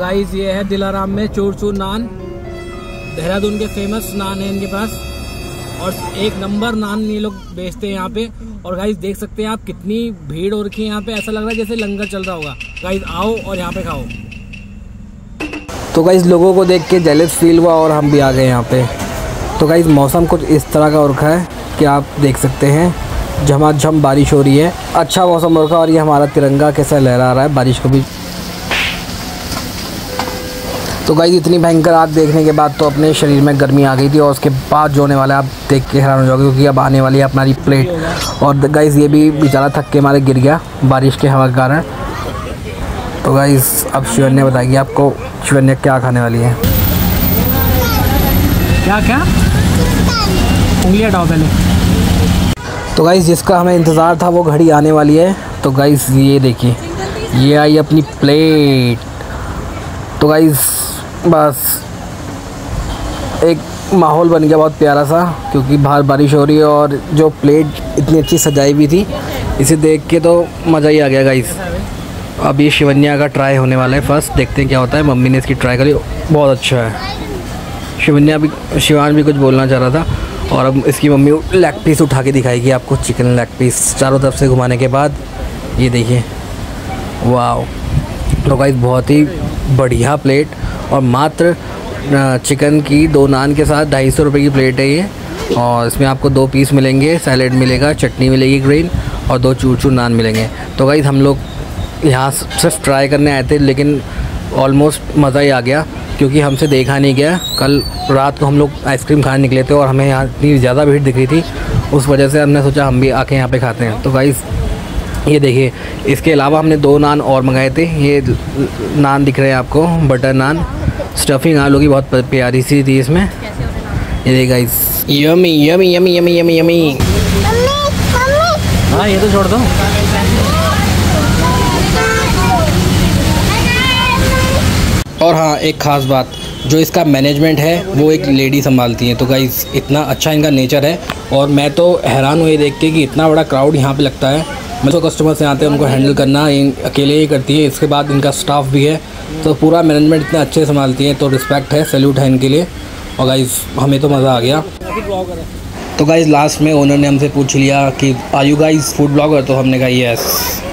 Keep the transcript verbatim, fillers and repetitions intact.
Guys ये है दिलाराम में चूर चूर नान, देहरादून के फेमस नान है इनके पास और एक नंबर नान ये लोग बेचते हैं यहाँ पे। और गाइस देख सकते हैं आप कितनी भीड़ हो रखी है यहाँ पे, ऐसा लग रहा है जैसे लंगर चल रहा होगा। गाइस आओ और यहाँ पे खाओ। तो गाइस लोगों को देख के जेलस फील हुआ और हम भी आ गए यहाँ पे। तो गाइस मौसम कुछ इस तरह का हो रखा है कि आप देख सकते हैं, झमाझम बारिश हो रही है, अच्छा मौसम हो रखा है। और ये हमारा तिरंगा कैसा लहरा रहा है बारिश को भी। तो गाइस इतनी भयंकर आप देखने के बाद तो अपने शरीर में गर्मी आ गई थी और उसके बाद जो होने वाला है आप देख के हैरान हो जाओगे, क्योंकि अब आने वाली है अपना प्लेट। और गाइस ये भी बेचारा थक के मारे गिर गया बारिश के हवा के कारण। तो गाइस अब शिवन्या बताएगी आपको, शिवन्या क्या खाने वाली है। क्या क्या उंगलियां डाल पहले। तो गाइस जिसका हमें इंतज़ार था वो घड़ी आने वाली है। तो गाइस ये देखिए ये आई अपनी प्लेट। तो गाइस बस एक माहौल बन गया बहुत प्यारा सा, क्योंकि बाहर बारिश हो रही है और जो प्लेट इतनी अच्छी सजाई भी थी, इसे देख के तो मज़ा ही आ गया। गाइस अब ये शिवन्या का ट्राई होने वाला है फर्स्ट, देखते हैं क्या होता है। मम्मी ने इसकी ट्राई करी, बहुत अच्छा है। शिवन्या भी शिवान भी कुछ बोलना चाह रहा था और अब इसकी मम्मी लेग पीस उठा के दिखाएगी आपको, चिकन लेग पीस चारों तरफ से घुमाने के बाद। ये देखिए वाह। तो गाइस बहुत ही बढ़िया प्लेट और मात्र चिकन की दो नान के साथ ढाई सौ रुपये की प्लेट है ये। और इसमें आपको दो पीस मिलेंगे, सैलेड मिलेगा, चटनी मिलेगी ग्रीन और दो चूर चूर नान मिलेंगे। तो गाइस हम लोग यहाँ सिर्फ ट्राई करने आए थे, लेकिन ऑलमोस्ट मज़ा ही आ गया, क्योंकि हमसे देखा नहीं गया। कल रात को हम लोग आइसक्रीम खाने निकले थे और हमें यहाँ इतनी ज़्यादा भीड़ दिख रही थी, उस वजह से हमने सोचा हम भी आके यहाँ पर खाते हैं। तो गाइस ये देखिए, इसके अलावा हमने दो नान और मंगाए थे। ये नान दिख रहे हैं आपको, बटर नान, स्टफिंग आलू की बहुत प्यारी सी थी इसमें। ये देखिए guys, yummy yummy yummy yummy yummy yummy. हाँ ये तो छोड़ दो। और हाँ एक ख़ास बात, जो इसका मैनेजमेंट है वो एक लेडी संभालती है। तो गाइस इतना अच्छा इनका नेचर है और मैं तो हैरान हुई देख के कि इतना बड़ा क्राउड यहाँ पर लगता है। मतलब कस्टमर्स यहाँ आते हैं, उनको हैंडल करना इन अकेले ही करती है। इसके बाद इनका स्टाफ भी है, तो पूरा मैनेजमेंट इतना अच्छे से संभालती है, तो रिस्पेक्ट है, सैल्यूट है इनके लिए। और गाइस हमें तो मज़ा आ गया। तो गाइस लास्ट में ओनर ने हमसे पूछ लिया कि are you guys food blogger, तो हमने कहा यस।